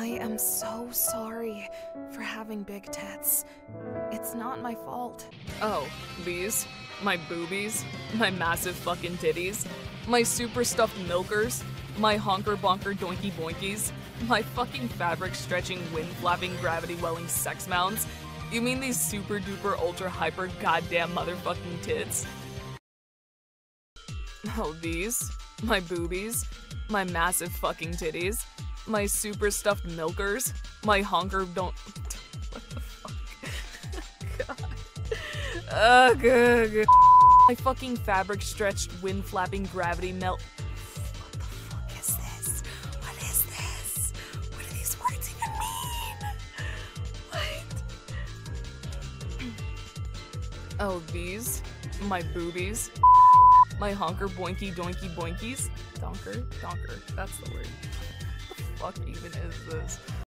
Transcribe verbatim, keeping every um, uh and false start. I am so sorry for having big tits. It's not my fault. Oh, these? My boobies? My massive fucking titties? My super stuffed milkers? My honker bonker doinky boinkies? My fucking fabric stretching, wind flapping, gravity welling sex mounds? You mean these super duper ultra hyper goddamn motherfucking tits? Oh, these? My boobies? My massive fucking titties? My super stuffed milkers? My honker don't. What the fuck? God. Oh, good, good. My fucking fabric stretched, wind flapping, gravity melt. What the fuck is this? What is this? What do these words even mean? What? Oh, these? My boobies? My honker boinky doinky boinkies? Donker? Donker. That's the word. What the fuck even is this?